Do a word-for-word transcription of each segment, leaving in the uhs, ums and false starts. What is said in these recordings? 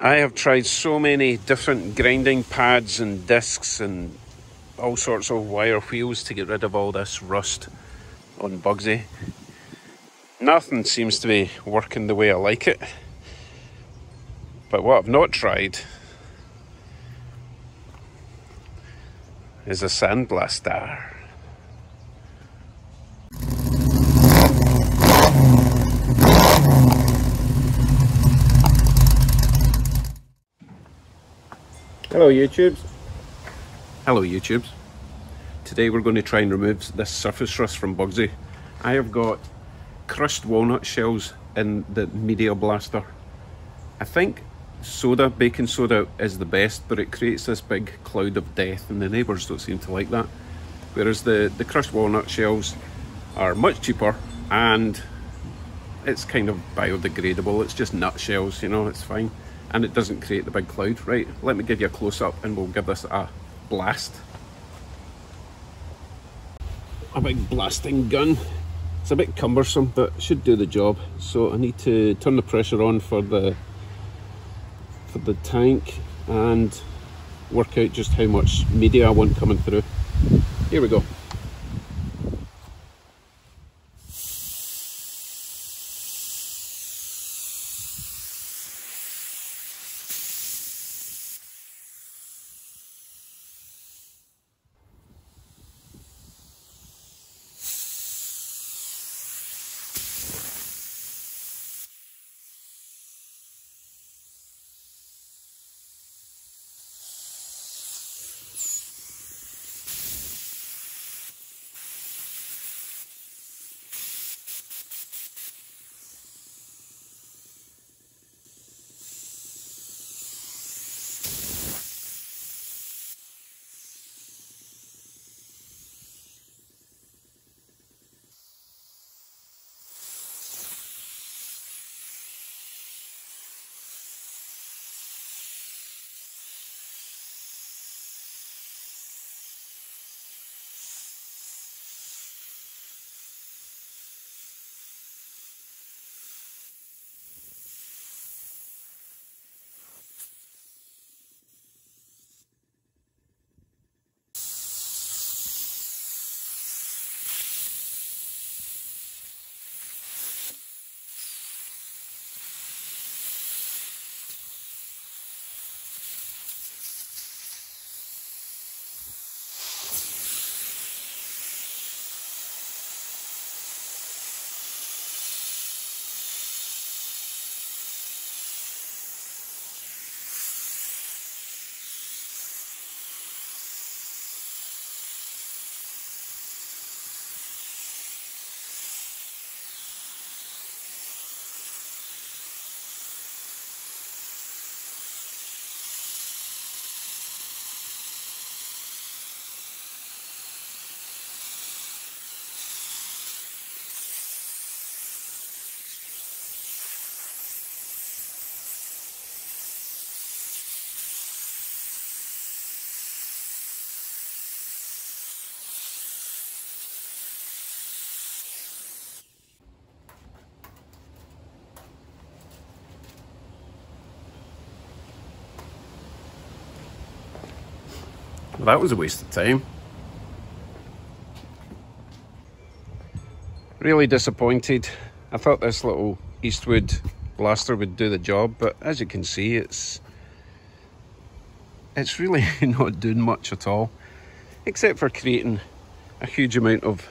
I have tried so many different grinding pads and discs and all sorts of wire wheels to get rid of all this rust on Bugsy. Nothing seems to be working the way I like it. But what I've not tried is a sandblaster. Hello YouTubes. Hello YouTubes. Today we're going to try and remove this surface rust from Bugsy. I have got crushed walnut shells in the Media Blaster. I think soda, baking soda is the best, but it creates this big cloud of death and the neighbours don't seem to like that. Whereas the, the crushed walnut shells are much cheaper and it's kind of biodegradable. It's just nut shells, you know, it's fine. And it doesn't create the big cloud. Right, let me give you a close-up and we'll give this a blast. A big blasting gun. It's a bit cumbersome, but should do the job. So I need to turn the pressure on for the for the tank and work out just how much media I want coming through. Here we go. Well, that was a waste of time. Really disappointed. I thought this little Eastwood blaster would do the job, but as you can see, it's it's really not doing much at all, except for creating a huge amount of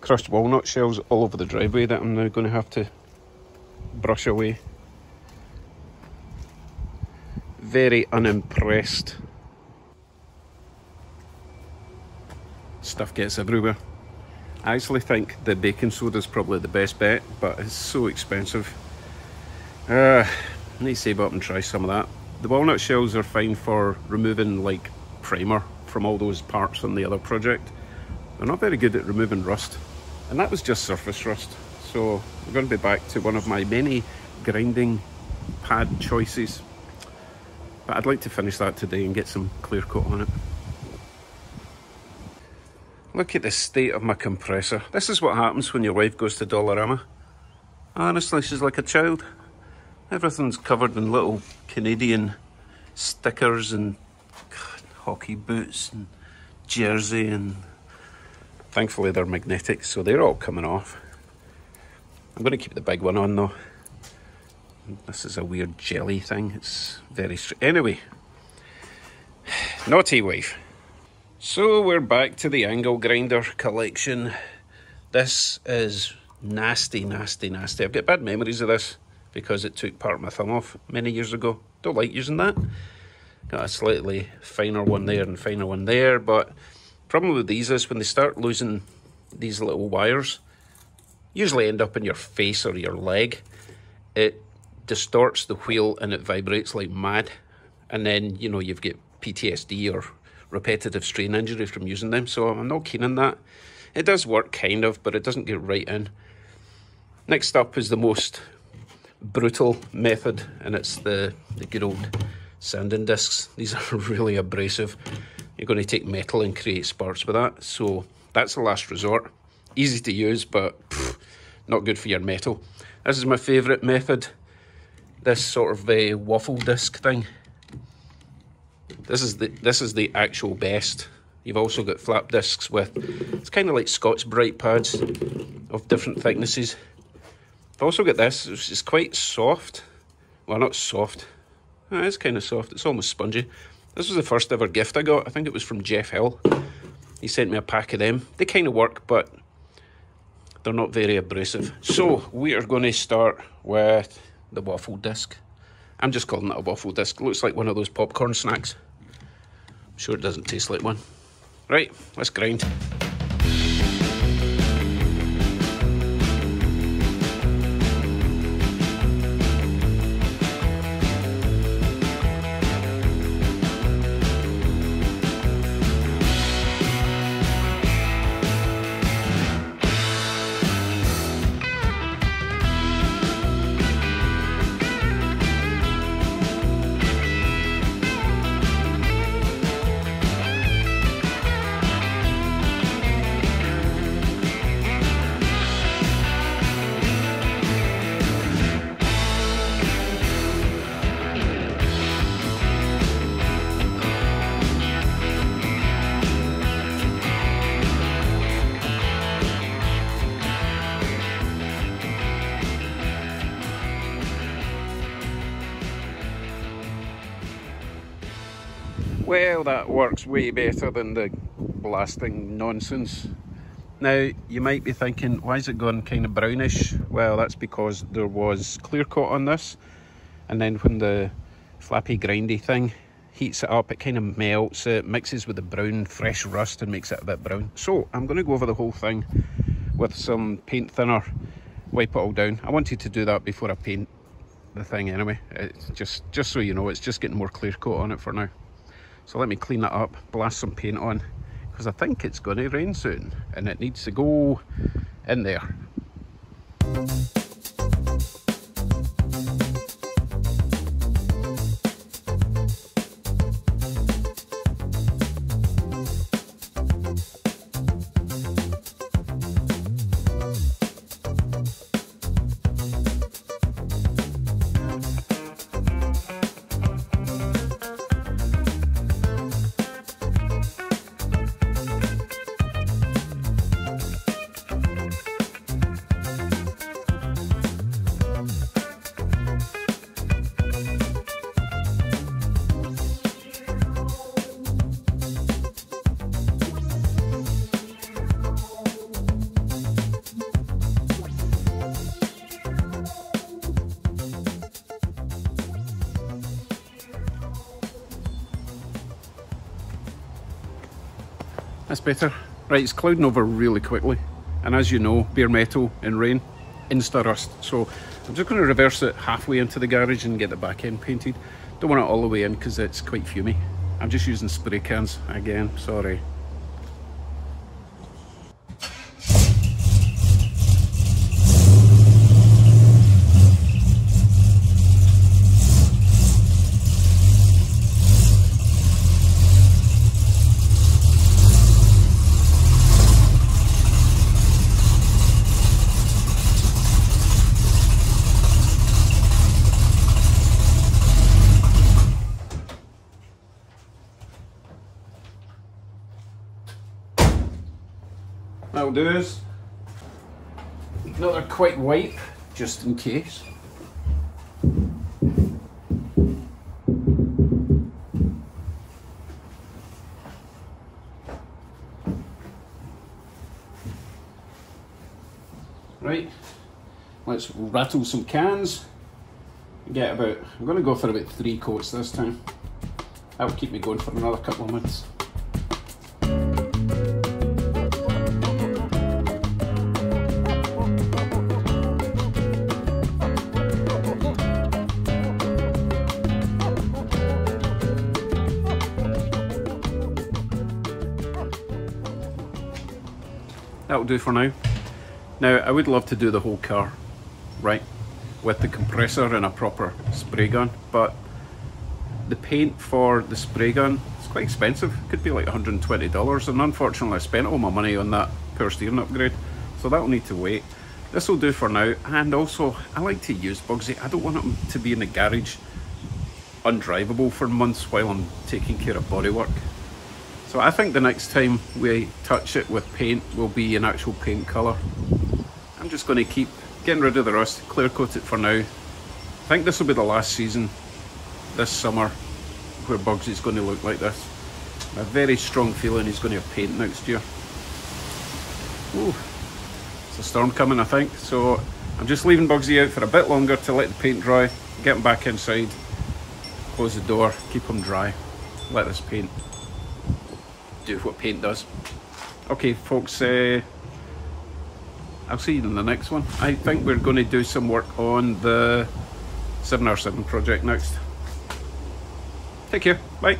crushed walnut shells all over the driveway that I'm now going to have to brush away. Very unimpressed. Stuff gets everywhere. I actually think the baking soda is probably the best bet, but it's so expensive. Uh, I need to save up and try some of that. The walnut shells are fine for removing like primer from all those parts on the other project. They're not very good at removing rust, and that was just surface rust. So we're going to be back to one of my many grinding pad choices. But I'd like to finish that today and get some clear coat on it. Look at the state of my compressor. This is what happens when your wife goes to Dollarama. Honestly, she's like a child. Everything's covered in little Canadian stickers and God, hockey boots and jersey, and thankfully they're magnetic, so they're all coming off. I'm going to keep the big one on though. This is a weird jelly thing. It's very strange. Anyway, naughty wife. So we're back to the angle grinder collection. This is nasty, nasty, nasty. I've got bad memories of this because it took part of my thumb off many years ago. Don't like using that. Got a slightly finer one there and finer one there, but problem with these is when they start losing these little wires, usually end up in your face or your leg, it distorts the wheel and it vibrates like mad. And then, you know, you've got P T S D or repetitive strain injury from using them, so I'm not keen on that. It does work, kind of, but it doesn't get right in. Next up is the most brutal method, and it's the, the good old sanding discs. These are really abrasive. You're going to take metal and create sparks with that, so that's the last resort. Easy to use, but pff, not good for your metal. This is my favourite method, this sort of a waffle disc thing. This is the this is the actual best. You've also got flap discs with, it's kind of like Scott's Bright pads of different thicknesses. I've also got this, which is quite soft. Well, not soft. Oh, it's kind of soft. It's almost spongy. This was the first ever gift I got. I think it was from Jeff Hill. He sent me a pack of them. They kind of work, but they're not very abrasive. So we are going to start with the waffle disc. I'm just calling it a waffle disc. Looks like one of those popcorn snacks. I'm sure it doesn't taste like one. Right, let's grind. Well, that works way better than the blasting nonsense. Now, you might be thinking, why is it gone kind of brownish? Well, that's because there was clear coat on this, and then when the flappy grindy thing heats it up, it kind of melts it, mixes with the brown fresh rust and makes it a bit brown. So, I'm going to go over the whole thing with some paint thinner, wipe it all down. I wanted to do that before I paint the thing anyway. It's just, just so you know, it's just getting more clear coat on it for now. So let me clean that up, blast some paint on, because I think it's going to rain soon and it needs to go in there. That's better. Right, it's clouding over really quickly, and as you know, bare metal and rain, insta rust. So I'm just going to reverse it halfway into the garage and get the back end painted. Don't want it all the way in because it's quite fumy. I'm just using spray cans again, sorry. I'll do is another quick wipe, just in case. Right, let's rattle some cans. Get about, I'm going to go for about three coats this time. That will keep me going for another couple of months. That'll do for now. Now, I would love to do the whole car, right, with the compressor and a proper spray gun, but the paint for the spray gun is quite expensive. It could be like one hundred and twenty dollars, and unfortunately I spent all my money on that power steering upgrade, so that'll need to wait. This will do for now, and also I like to use Bugsy. I don't want him to be in the garage undrivable for months while I'm taking care of bodywork. So I think the next time we touch it with paint will be an actual paint colour. I'm just going to keep getting rid of the rust, clear coat it for now. I think this will be the last season this summer where Bugsy's going to look like this. A very strong feeling he's going to have paint next year. Ooh, it's a storm coming, I think, so I'm just leaving Bugsy out for a bit longer to let the paint dry, get him back inside, close the door, keep him dry, let this paint do what paint does. Okay folks, uh, I'll see you in the next one. I think we're going to do some work on the seven R seven project next. Take care, bye.